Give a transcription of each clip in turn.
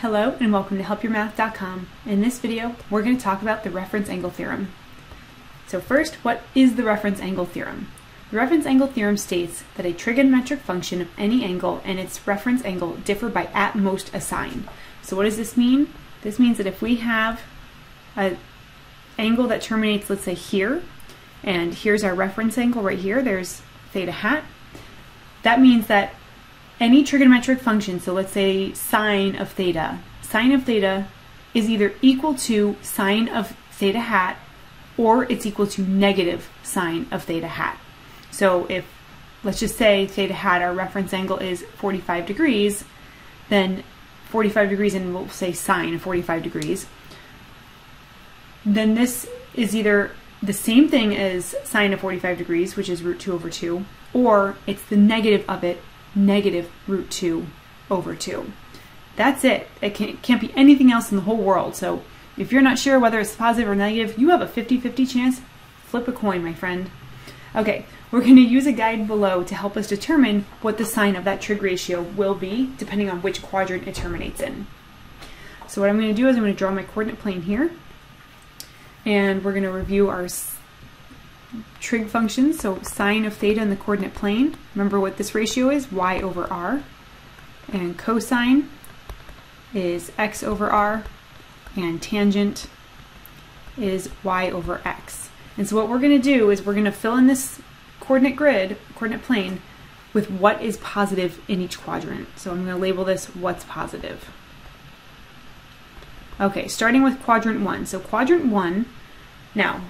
Hello and welcome to HelpYourMath.com. In this video, we're going to talk about the reference angle theorem. So first, what is the reference angle theorem? The reference angle theorem states that a trigonometric function of any angle and its reference angle differ by at most a sine. So what does this mean? This means that if we have an angle that terminates, let's say here, and here's our reference angle right here, there's theta hat, that means that any trigonometric function, so let's say sine of theta is either equal to sine of theta hat or it's equal to negative sine of theta hat. So if, let's just say theta hat, our reference angle is 45 degrees, then 45 degrees, and we'll say sine of 45 degrees, then this is either the same thing as sine of 45 degrees, which is root 2 over 2, or it's the negative of it, negative root 2 over 2. That's it. It can't be anything else in the whole world. So if you're not sure whether it's positive or negative, you have a 50-50 chance. Flip a coin, my friend. Okay, we're going to use a guide below to help us determine what the sine of that trig ratio will be, depending on which quadrant it terminates in. So what I'm going to do is I'm going to draw my coordinate plane here, and we're going to review our trig functions, so sine of theta in the coordinate plane. Remember what this ratio is, y over r. And cosine is x over r. And tangent is y over x. And so what we're going to do is we're going to fill in this coordinate plane, with what is positive in each quadrant. So I'm going to label this what's positive. Okay, starting with quadrant 1. So quadrant 1, now,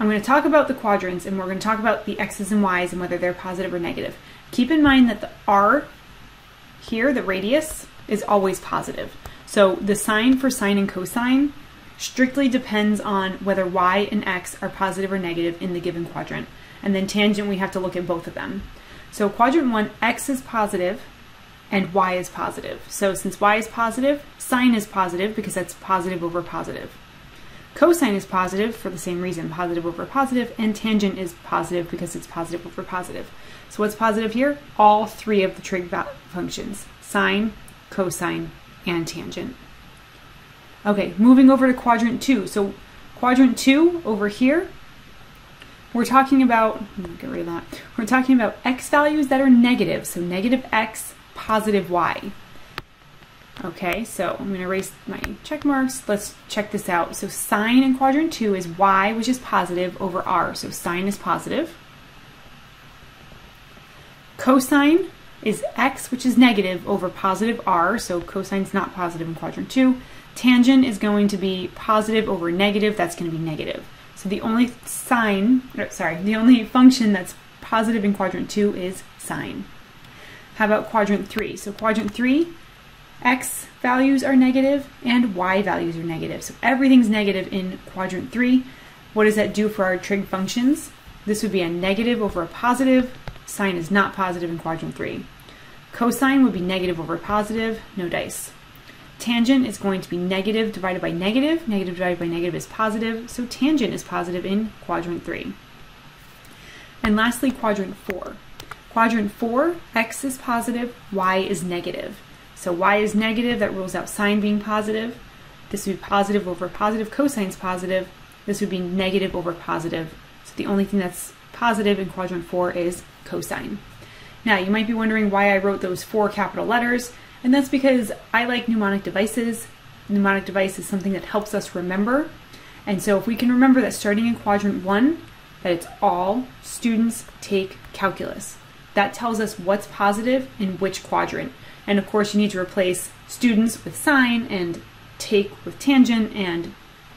I'm going to talk about the quadrants, and we're going to talk about the x's and y's and whether they're positive or negative. Keep in mind that the r here, the radius, is always positive. So the sine for sine and cosine strictly depends on whether y and x are positive or negative in the given quadrant. And then tangent, we have to look at both of them. So quadrant 1, x is positive and y is positive. So since y is positive, sine is positive because that's positive over positive. Cosine is positive for the same reason, positive over positive, and tangent is positive because it's positive over positive. So what's positive here? All three of the trig functions, sine, cosine, and tangent. Okay, moving over to quadrant 2. So quadrant 2 over here, we're talking about, I'm gonna get rid of that. We're talking about x values that are negative, so negative x, positive y. Okay, so I'm going to erase my check marks. Let's check this out. So sine in quadrant 2 is y, which is positive, over r. So sine is positive. Cosine is x, which is negative, over positive r. So cosine's not positive in quadrant 2. Tangent is going to be positive over negative. That's going to be negative. So the only only function that's positive in quadrant 2 is sine. How about quadrant 3? So quadrant 3, x values are negative and y values are negative. So everything's negative in quadrant 3. What does that do for our trig functions? This would be a negative over a positive. Sine is not positive in quadrant 3. Cosine would be negative over positive, no dice. Tangent is going to be negative divided by negative. Negative divided by negative is positive. So tangent is positive in quadrant 3. And lastly, quadrant 4. Quadrant 4, x is positive, y is negative. So y is negative, that rules out sine being positive. This would be positive over positive, cosine's positive. This would be negative over positive. So the only thing that's positive in quadrant 4 is cosine. Now you might be wondering why I wrote those 4 capital letters, and that's because I like mnemonic devices. A mnemonic device is something that helps us remember. And so if we can remember that starting in quadrant 1, that it's all students take calculus. That tells us what's positive in which quadrant. And of course you need to replace students with sine and take with tangent and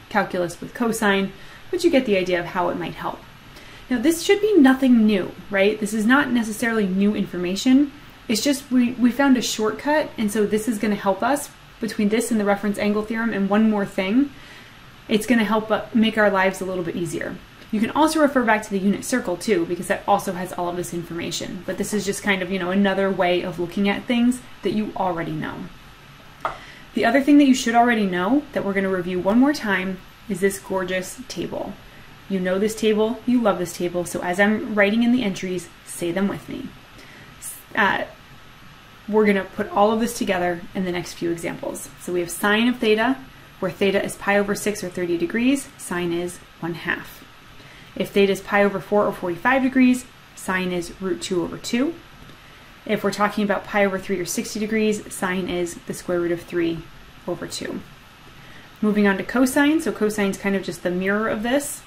calculus with cosine, but you get the idea of how it might help. Now this should be nothing new, right? This is not necessarily new information. It's just we found a shortcut, and so this is going to help us between this and the reference angle theorem and one more thing. It's going to help make our lives a little bit easier. You can also refer back to the unit circle too, because that also has all of this information. But this is just kind of, you know, another way of looking at things that you already know. The other thing that you should already know that we're going to review one more time is this gorgeous table. You know this table, you love this table, so as I'm writing in the entries, say them with me. we're going to put all of this together in the next few examples. So we have sine of theta, where theta is pi over 6 or 30 degrees, sine is 1/2. If theta is pi over 4 or 45 degrees, sine is root 2 over 2. If we're talking about pi over 3 or 60 degrees, sine is the square root of 3 over 2. Moving on to cosine, so cosine is kind of just the mirror of this.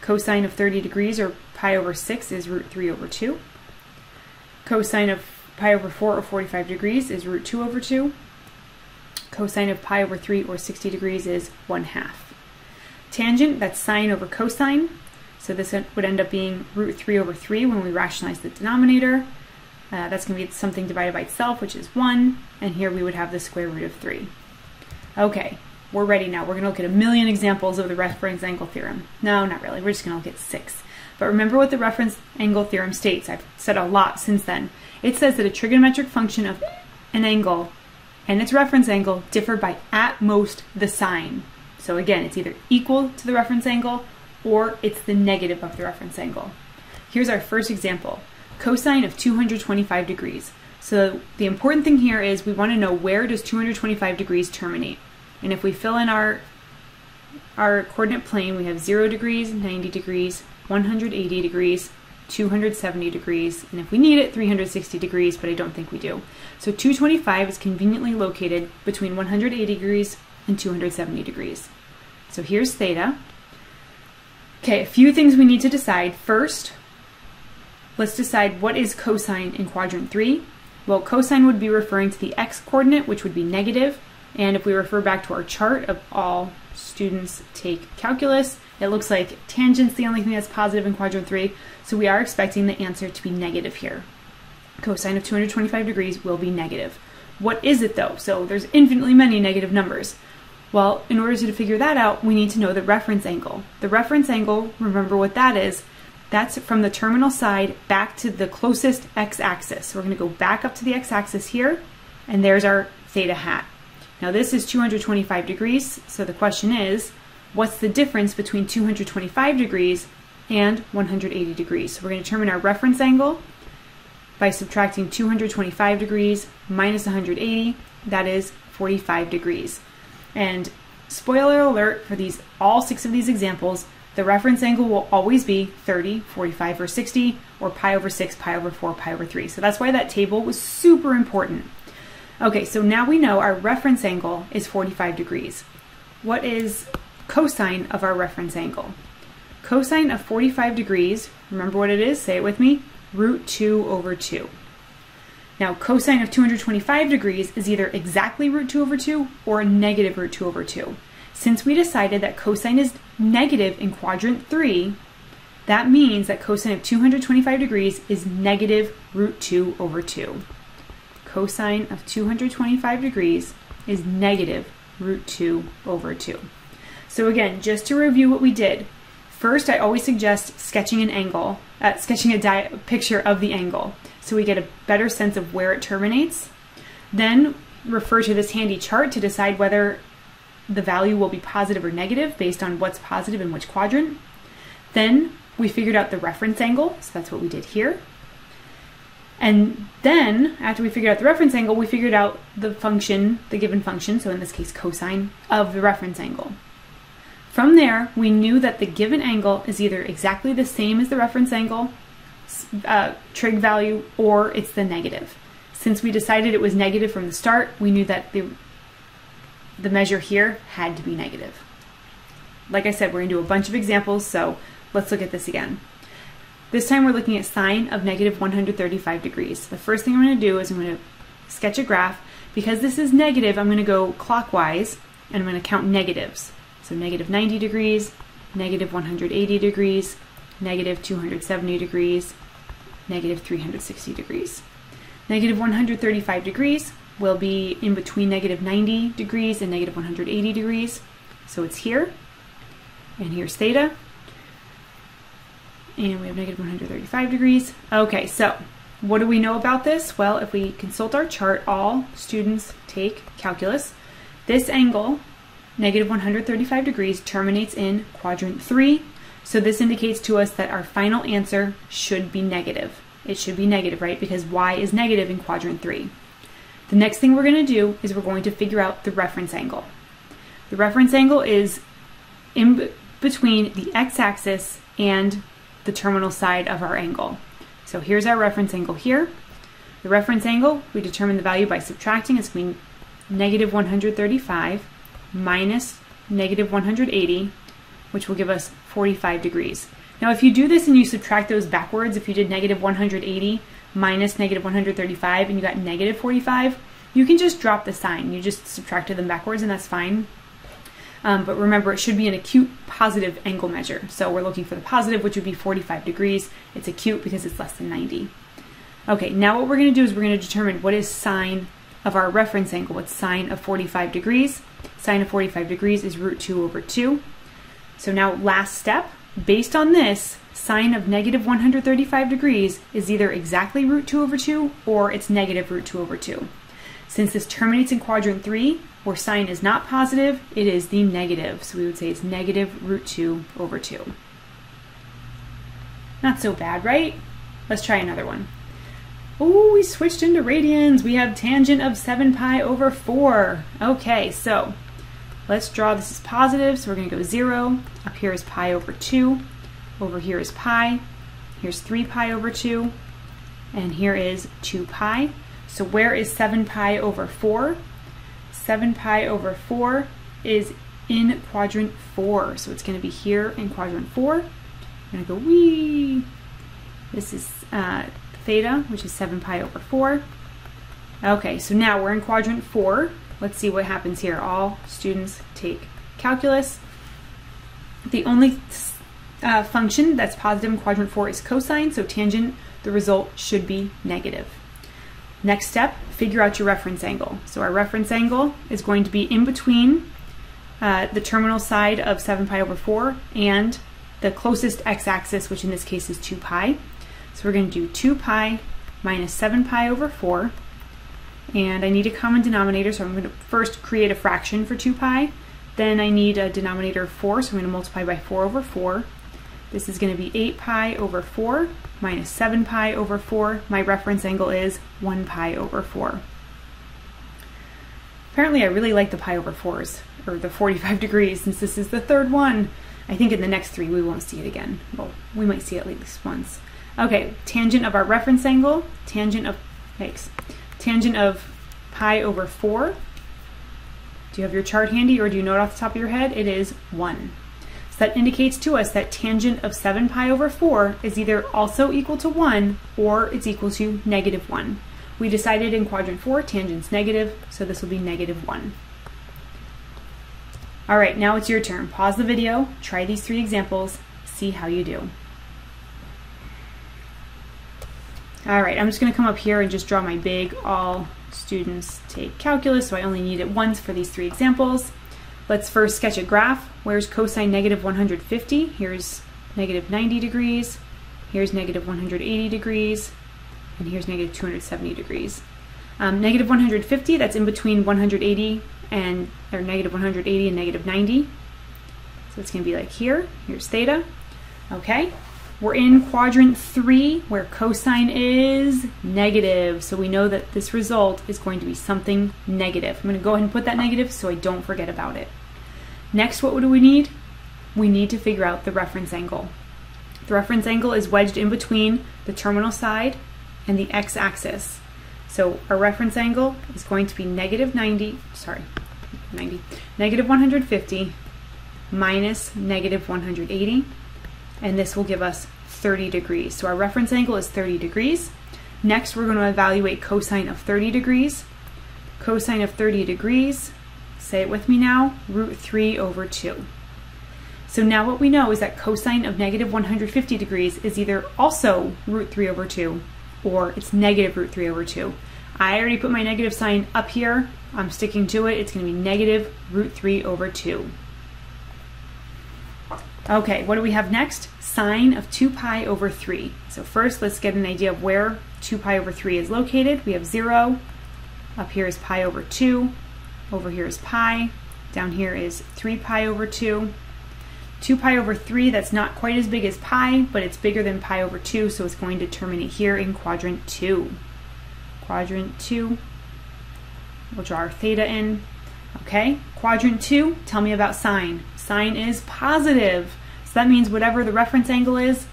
Cosine of 30 degrees or pi over 6 is root 3 over 2. Cosine of pi over 4 or 45 degrees is root 2 over 2. Cosine of pi over 3 or 60 degrees is 1/2. Tangent, that's sine over cosine. So this would end up being root 3 over 3 when we rationalize the denominator. That's going to be something divided by itself, which is 1. And here we would have the square root of 3. Okay, we're ready now. We're going to look at a million examples of the reference angle theorem. No, not really. We're just going to look at 6. But remember what the reference angle theorem states. I've said a lot since then. It says that a trigonometric function of an angle and its reference angle differ by at most the sign. So again, it's either equal to the reference angle or it's the negative of the reference angle. Here's our first example, cosine of 225 degrees. So the important thing here is we want to know where does 225 degrees terminate. And if we fill in our coordinate plane, we have 0 degrees, 90 degrees, 180 degrees, 270 degrees, and if we need it, 360 degrees, but I don't think we do. So 225 is conveniently located between 180 degrees and 270 degrees. So here's theta. Okay, a few things we need to decide. First, let's decide what is cosine in quadrant 3. Well, cosine would be referring to the x-coordinate, which would be negative, and if we refer back to our chart of all students take calculus, it looks like tangent's the only thing that's positive in quadrant 3, so we are expecting the answer to be negative here. Cosine of 225 degrees will be negative. What is it though? So there's infinitely many negative numbers. Well, in order to figure that out, we need to know the reference angle. The reference angle, remember what that is, that's from the terminal side back to the closest x-axis. So we're going to go back up to the x-axis here, and there's our theta hat. Now this is 225 degrees, so the question is, what's the difference between 225 degrees and 180 degrees? So we're going to determine our reference angle by subtracting 225 degrees minus 180, that is 45 degrees. And spoiler alert for these, all 6 of these examples, the reference angle will always be 30, 45, or 60, or pi over 6, pi over 4, pi over 3. So that's why that table was super important. Okay, so now we know our reference angle is 45 degrees. What is cosine of our reference angle? Cosine of 45 degrees, remember what it is, say it with me, root 2 over 2. Now cosine of 225 degrees is either exactly root 2 over 2 or negative root 2 over 2. Since we decided that cosine is negative in quadrant 3, that means that cosine of 225 degrees is negative root 2 over 2. Cosine of 225 degrees is negative root 2 over 2. So again, just to review what we did, first I always suggest sketching an angle, sketching a picture of the angle so we get a better sense of where it terminates. Then refer to this handy chart to decide whether the value will be positive or negative based on what's positive in which quadrant. Then we figured out the reference angle, so that's what we did here. And then, after we figured out the reference angle, we figured out the function, the given function, so in this case cosine, of the reference angle. From there, we knew that the given angle is either exactly the same as the reference angle, trig value, or it's the negative. Since we decided it was negative from the start, we knew that the measure here had to be negative. Like I said, we're going to do a bunch of examples, so let's look at this again. This time we're looking at sine of negative 135 degrees. The first thing I'm going to do is I'm going to sketch a graph. Because this is negative, I'm going to go clockwise and I'm going to count negatives. So negative 90 degrees, negative 180 degrees, negative 270 degrees, negative 360 degrees. Negative 135 degrees will be in between negative 90 degrees and negative 180 degrees. So it's here, and here's theta. And we have negative 135 degrees. Okay, so what do we know about this? Well, if we consult our chart, all students take calculus. This angle, negative 135 degrees, terminates in quadrant 3. So this indicates to us that our final answer should be negative. It should be negative, right? Because y is negative in quadrant 3. The next thing we're going to do is we're going to figure out the reference angle. The reference angle is in between the x-axis and the terminal side of our angle. So here's our reference angle here. The reference angle, we determine the value by subtracting. It's going to be negative 135 minus negative 180, which will give us 45 degrees. Now if you do this and you subtract those backwards, if you did negative 180 minus negative 135 and you got negative 45, you can just drop the sign. You just subtracted them backwards and that's fine. But remember, it should be an acute positive angle measure. So we're looking for the positive, which would be 45 degrees. It's acute because it's less than 90. Okay, now what we're going to do is we're going to determine what is sine of our reference angle. What's sine of 45 degrees? Sine of 45 degrees is root 2 over 2. So now last step, based on this, sine of negative 135 degrees is either exactly root 2 over 2 or it's negative root 2 over 2. Since this terminates in quadrant 3, where sine is not positive, it is the negative. So we would say it's negative root 2 over 2. Not so bad, right? Let's try another one. Oh, we switched into radians. We have tangent of 7 pi over 4. Okay, so let's draw this as positive. So we're going to go 0. Up here is pi over 2. Over here is pi. Here's 3 pi over 2. And here is 2 pi. So where is 7 pi over 4? 7 pi over 4 is in quadrant 4. So it's going to be here in quadrant 4. I'm going to go wee. This is theta, which is 7 pi over 4. Okay, so now we're in quadrant 4. Let's see what happens here. All students take calculus. The only function that's positive in quadrant 4 is cosine, so tangent, the result should be negative. Next step, figure out your reference angle. So our reference angle is going to be in between the terminal side of 7 pi over 4 and the closest x-axis, which in this case is 2 pi. So we're going to do 2 pi minus 7 pi over 4. And I need a common denominator, so I'm going to first create a fraction for 2 pi. Then I need a denominator of 4, so I'm going to multiply by 4 over 4. This is going to be 8 pi over 4 minus 7 pi over 4. My reference angle is 1 pi over 4. Apparently I really like the pi over 4s, or the 45 degrees, since this is the third one. I think in the next three we won't see it again. Well, we might see it at least once. Okay, tangent of our reference angle, tangent of pi over 4. Do you have your chart handy or do you know it off the top of your head? It is 1. That indicates to us that tangent of 7 pi over 4 is either also equal to 1 or it's equal to negative 1. We decided in quadrant 4 tangent's negative, so this will be negative 1. All right, now it's your turn. Pause the video, try these three examples, see how you do. All right, I'm just going to come up here and just draw my big all students take calculus, so I only need it once for these three examples. Let's first sketch a graph. Where's cosine negative 150? Here's negative 90 degrees. Here's negative 180 degrees. And here's negative 270 degrees. Negative 150, that's in between 180 and, or negative 180 and negative 90. So it's gonna be like here, here's theta. Okay, we're in quadrant 3 where cosine is negative. So we know that this result is going to be something negative. I'm gonna go ahead and put that negative so I don't forget about it. Next, what do we need? We need to figure out the reference angle. The reference angle is wedged in between the terminal side and the x-axis. So our reference angle is going to be negative 150 minus negative 180, and this will give us 30 degrees. So our reference angle is 30 degrees. Next, we're going to evaluate cosine of 30 degrees. Cosine of 30 degrees, say it with me now, root 3 over 2. So now what we know is that cosine of negative 150 degrees is either also root 3 over 2 or it's negative root 3 over 2. I already put my negative sign up here. I'm sticking to it. It's going to be negative root 3 over 2. Okay, what do we have next? Sine of 2 pi over 3. So first let's get an idea of where 2 pi over 3 is located. We have 0. Up here is pi over 2. Over here is pi, down here is 3 pi over 2. 2 pi over 3, that's not quite as big as pi, but it's bigger than pi over 2, so it's going to terminate here in quadrant 2. Quadrant 2, We'll draw our theta in. Okay, quadrant two, tell me about sine. Sine is positive. So that means whatever the reference angle is,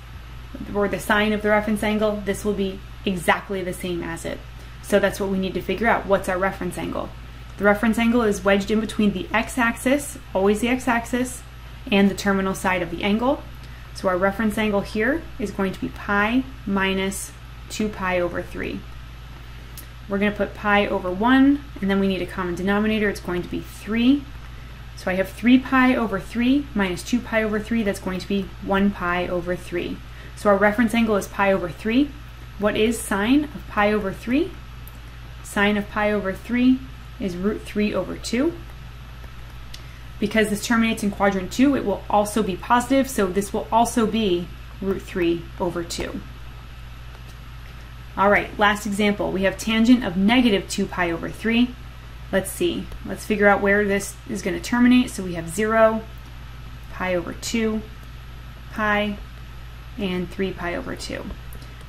or the sine of the reference angle, this will be exactly the same as it. So that's what we need to figure out. What's our reference angle? The reference angle is wedged in between the x-axis, always the x-axis, and the terminal side of the angle. So our reference angle here is going to be pi minus 2 pi over 3. We're going to put pi over 1, and then we need a common denominator. It's going to be 3. So I have 3 pi over 3 minus 2 pi over 3. That's going to be 1 pi over 3. So our reference angle is pi over 3. What is sine of pi over 3? Sine of pi over 3 is root 3 over 2. Because this terminates in quadrant 2, it will also be positive, so this will also be root 3 over 2. All right, last example. We have tangent of negative 2 pi over 3. Let's see. Let's figure out where this is going to terminate. So we have 0, pi over 2, pi, and 3 pi over 2.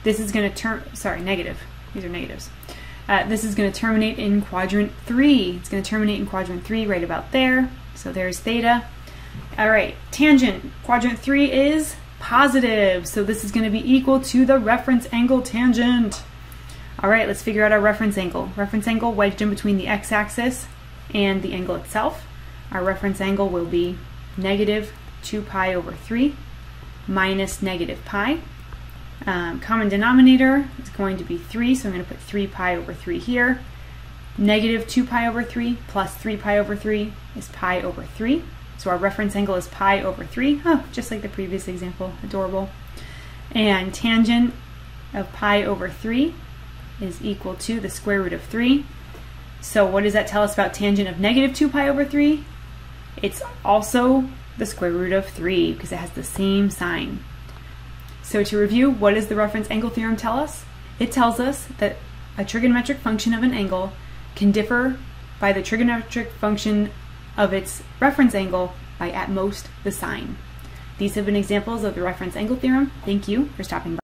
This is going to negative. These are negatives. This is going to terminate in quadrant 3. It's going to terminate in quadrant 3 right about there. So there's theta. All right, tangent. Quadrant 3 is positive, so this is going to be equal to the reference angle tangent. All right, let's figure out our reference angle. Reference angle wedged in between the x-axis and the angle itself. Our reference angle will be negative 2 pi over 3 minus negative pi. Common denominator is going to be 3, so I'm going to put 3 pi over 3 here. Negative 2 pi over 3 plus 3 pi over 3 is pi over 3. So our reference angle is pi over 3, oh, just like the previous example, adorable. And tangent of pi over 3 is equal to the square root of 3. So what does that tell us about tangent of negative 2 pi over 3? It's also the square root of 3 because it has the same sign. So to review, what does the reference angle theorem tell us? It tells us that a trigonometric function of an angle can differ by the trigonometric function of its reference angle by at most the sine. These have been examples of the reference angle theorem. Thank you for stopping by.